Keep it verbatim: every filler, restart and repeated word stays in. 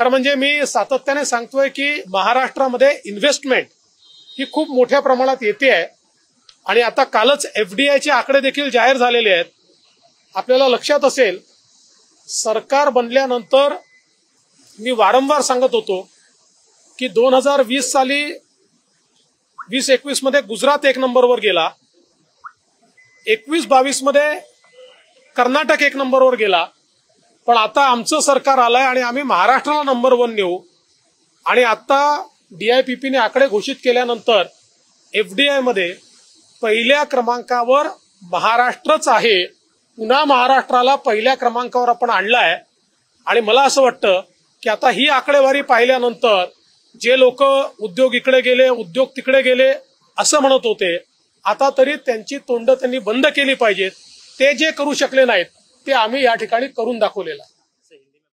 खरं म्हणजे मी सातत्याने सांगतोय की महाराष्ट्रामध्ये इन्व्हेस्टमेंट ही खूप मोठ्या प्रमाणात येते आहे आणि आता कालच एफडीआय चे आकडे देखील जाहीर झालेले आहेत। आपल्याला लक्षात असेल सरकार बनल्यानंतर मी वारंवार सांगत होतो की दोन हजार वीस साली वीस एकवीस मध्ये गुजरात एक नंबरवर गेला, एकवीस बावीस मध्ये कर्नाटक एक नंबरवर गेला, पण आता आमचं सरकार आलंय आणि आम्ही महाराष्ट्राला नंबर वन नेऊ। आणि आता डीआयपीपी ने आकडे घोषित केल्यानंतर एफडीआय मध्ये पहिल्या क्रमांकावर महाराष्ट्रच आहे। पुन्हा महाराष्ट्राला पहिल्या क्रमांकावर आपण आणलाय आणि मला असं वाटतं की आता ही आकडेवारी पाहिल्यानंतर जे लोक उद्योग इकडे गेले उद्योग तिकडे गेले असं म्हणत होते आता तरी त्यांची तोंड त्यांनी बंद केली पाहिजेत। ते जे करू शकले नाहीत ते आम्ही या ठिकाणी करून दाखवलेलं